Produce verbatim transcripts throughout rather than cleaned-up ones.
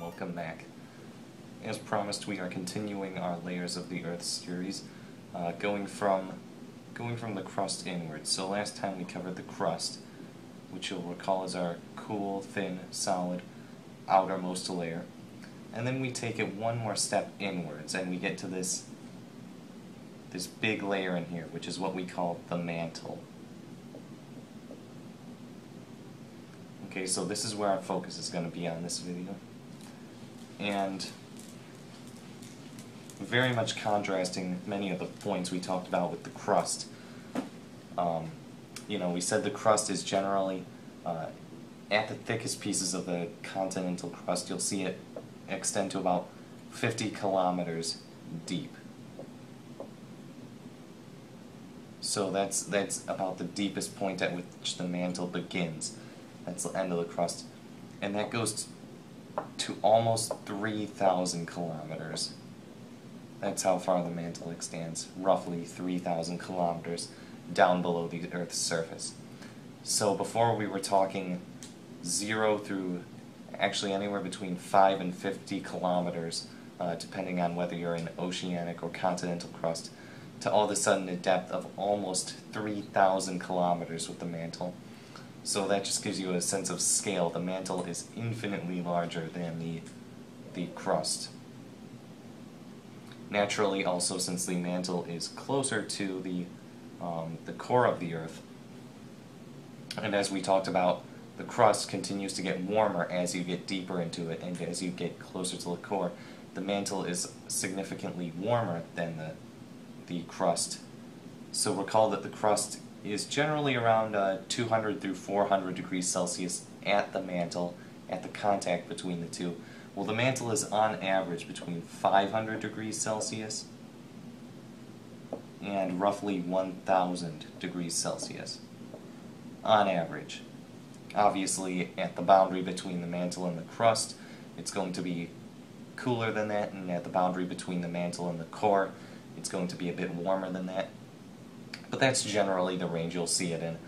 Welcome back. As promised, we are continuing our Layers of the Earth series, uh, going from going from the crust inward. So last time we covered the crust, which you'll recall is our cool, thin, solid, outermost layer. And then we take it one more step inwards, and we get to this, this big layer in here, which is what we call the mantle. Okay, so this is where our focus is going to be on this video. And very much contrasting many of the points we talked about with the crust. Um, you know, we said the crust is generally uh, at the thickest pieces of the continental crust. You'll see it extend to about fifty kilometers deep. So that's that's about the deepest point at which the mantle begins. That's the end of the crust, and that goes to to almost three thousand kilometers. That's how far the mantle extends, roughly three thousand kilometers down below the Earth's surface. So before we were talking zero through actually anywhere between five and fifty kilometers, uh, depending on whether you're in oceanic or continental crust, to all of a sudden a depth of almost three thousand kilometers with the mantle. So that just gives you a sense of scale. The mantle is infinitely larger than the, the crust. Naturally, also, since the mantle is closer to the, um, the core of the Earth, and as we talked about, the crust continues to get warmer as you get deeper into it, and as you get closer to the core, the mantle is significantly warmer than the, the crust. So recall that the crust is generally around uh, two hundred through four hundred degrees Celsius at the mantle, at the contact between the two. Well, the mantle is on average between five hundred degrees Celsius and roughly one thousand degrees Celsius, on average. Obviously, at the boundary between the mantle and the crust, it's going to be cooler than that, and at the boundary between the mantle and the core, it's going to be a bit warmer than that. But that's generally the range you'll see it in.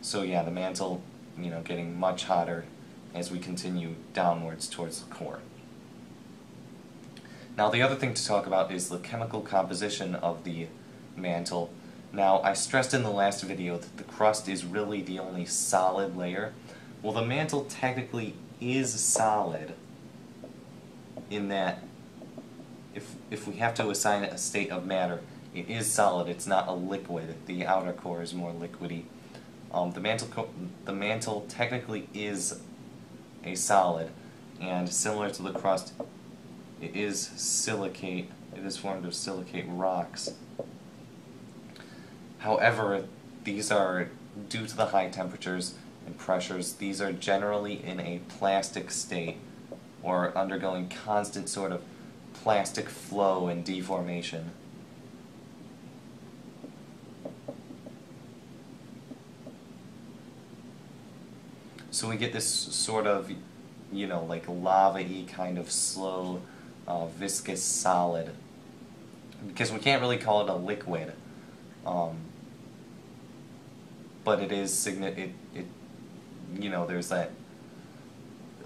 So yeah, the mantle, you know, getting much hotter as we continue downwards towards the core. Now the other thing to talk about is the chemical composition of the mantle. Now I stressed in the last video that the crust is really the only solid layer. Well, the mantle technically is solid in that if, if we have to assign it a state of matter, it is solid, it's not a liquid. The outer core is more liquidy. Um, the, mantle co the mantle technically is a solid, and similar to the crust, it is silicate. It is formed of silicate rocks. However, these are, due to the high temperatures and pressures, these are generally in a plastic state, or undergoing constant sort of plastic flow and deformation. So we get this sort of, you know, like lava-y kind of slow, uh, viscous solid. Because we can't really call it a liquid. Um, but it is, it, it, you know, there's that,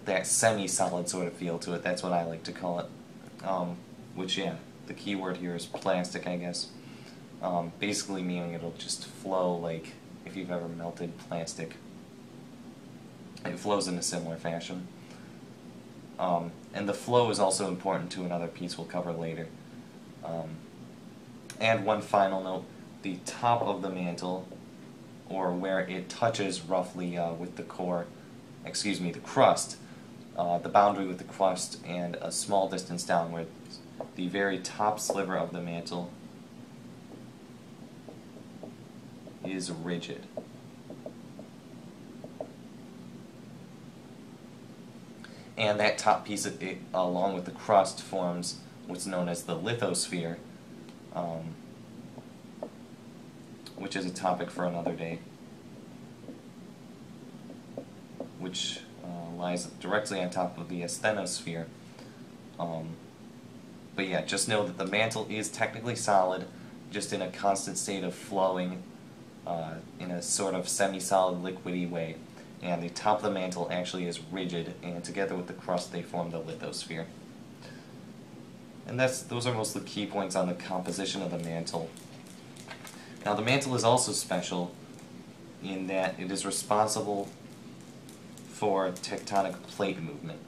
that semi-solid sort of feel to it. That's what I like to call it. Um, which, yeah, the key word here is plastic, I guess. Um, basically meaning it'll just flow like if you've ever melted plastic. It flows in a similar fashion. Um, and the flow is also important to another piece we'll cover later. Um, and one final note, the top of the mantle, or where it touches roughly uh, with the core, excuse me, the crust, uh, the boundary with the crust and a small distance downward, the very top sliver of the mantle is rigid. And that top piece, it, it, along with the crust, forms what's known as the lithosphere, um, which is a topic for another day, which uh, lies directly on top of the asthenosphere. Um, but yeah, just know that the mantle is technically solid, just in a constant state of flowing uh, in a sort of semi-solid liquidy way. And the top of the mantle actually is rigid, and together with the crust they form the lithosphere. And that's, those are mostly key points on the composition of the mantle. Now the mantle is also special in that it is responsible for tectonic plate movement.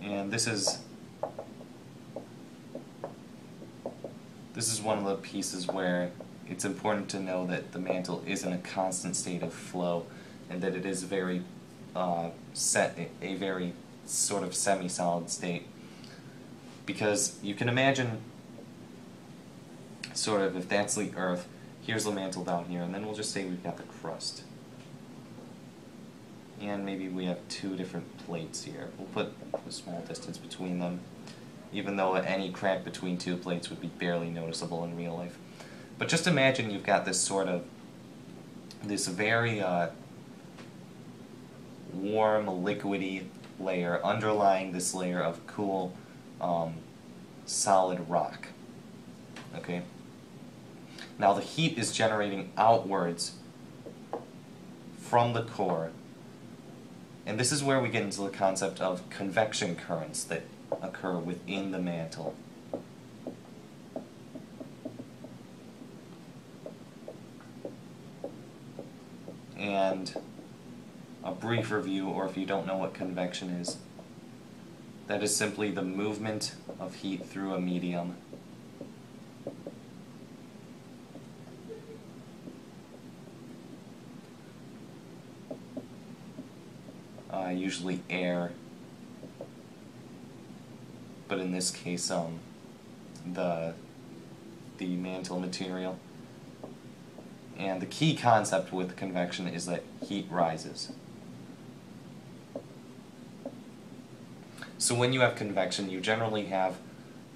And this is this is one of the pieces where it's important to know that the mantle is in a constant state of flow, and that it is very uh, set a very sort of semi-solid state, because you can imagine sort of if that's the Earth, here's the mantle down here, and then we'll just say we've got the crust, and maybe we have two different plates here. We'll put a small distance between them, even though any crack between two plates would be barely noticeable in real life. But just imagine you've got this sort of, this very uh, warm, liquidy layer underlying this layer of cool, um, solid rock. Okay? Now the heat is generating outwards from the core, and this is where we get into the concept of convection currents that occur within the mantle. And a brief review, or if you don't know what convection is, that is simply the movement of heat through a medium. Uh, usually air, but in this case, um, the the mantle material. And the key concept with convection is that heat rises. So when you have convection, you generally have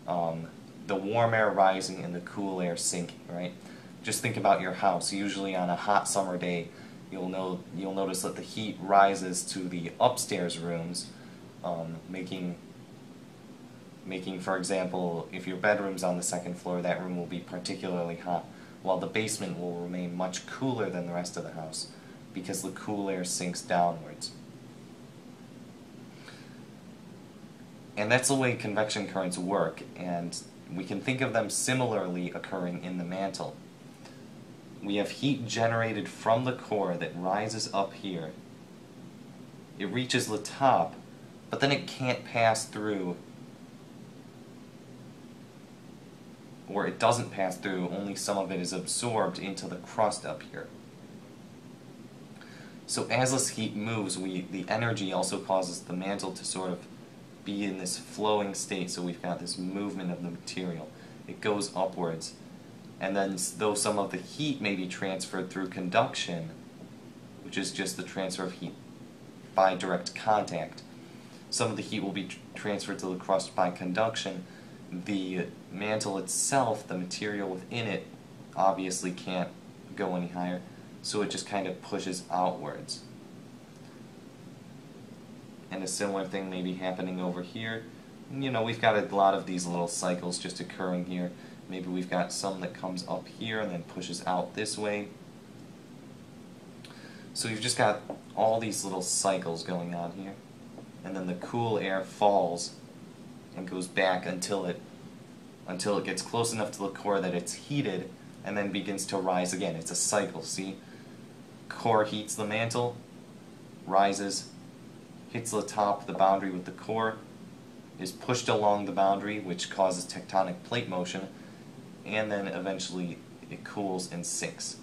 um, the warm air rising and the cool air sinking, right? Just think about your house. Usually on a hot summer day, You'll, know, you'll notice that the heat rises to the upstairs rooms, um, making, making, for example, if your bedroom's on the second floor, that room will be particularly hot, while the basement will remain much cooler than the rest of the house, because the cool air sinks downwards. And that's the way convection currents work, and we can think of them similarly occurring in the mantle. We have heat generated from the core that rises up here. It reaches the top, but then it can't pass through, or it doesn't pass through, only some of it is absorbed into the crust up here. So as this heat moves, we, the energy also causes the mantle to sort of be in this flowing state, so we've got this movement of the material. It goes upwards. And then, though some of the heat may be transferred through conduction, which is just the transfer of heat by direct contact, some of the heat will be tr transferred to the crust by conduction. The mantle itself, the material within it, obviously can't go any higher, so it just kind of pushes outwards. And a similar thing may be happening over here. You know, we've got a lot of these little cycles just occurring here. Maybe we've got some that comes up here and then pushes out this way. So you've just got all these little cycles going on here. And then the cool air falls and goes back until it until it gets close enough to the core that it's heated, and then begins to rise again. It's a cycle, see? Core heats the mantle, rises, hits the top, the boundary with the core, is pushed along the boundary, which causes tectonic plate motion, and then eventually it cools and sinks.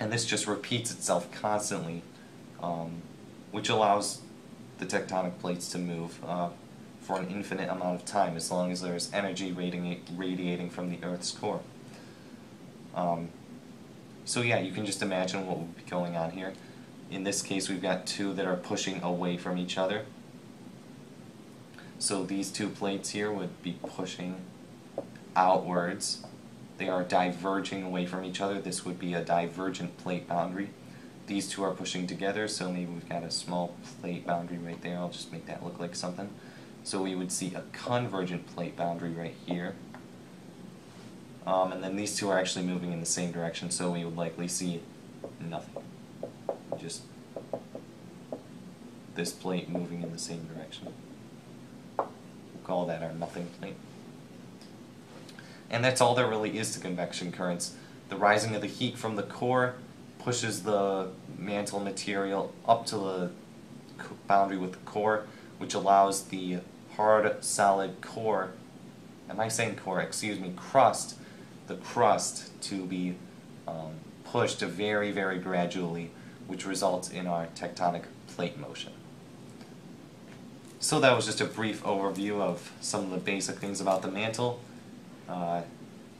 And this just repeats itself constantly, um, which allows the tectonic plates to move uh, for an infinite amount of time, as long as there is energy radi radiating from the Earth's core. Um, so yeah, you can just imagine what would be going on here. In this case, we've got two that are pushing away from each other. So these two plates here would be pushing outwards They are diverging away from each other. This would be a divergent plate boundary. These two are pushing together, so maybe we've got a small plate boundary right there. I'll just make that look like something. So we would see a convergent plate boundary right here. Um, and then these two are actually moving in the same direction, so we would likely see nothing. Just this plate moving in the same direction. We'll call that our nothing plate. And that's all there really is to convection currents. The rising of the heat from the core pushes the mantle material up to the boundary with the core, which allows the hard, solid core, am I saying core, excuse me, crust, the crust to be um, pushed very, very gradually, which results in our tectonic plate motion. So that was just a brief overview of some of the basic things about the mantle. Uh,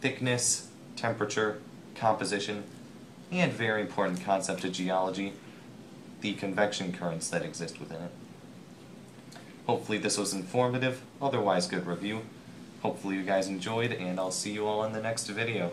thickness, temperature, composition, and very important concept of geology, the convection currents that exist within it. Hopefully this was informative, otherwise good review. Hopefully you guys enjoyed, and I'll see you all in the next video.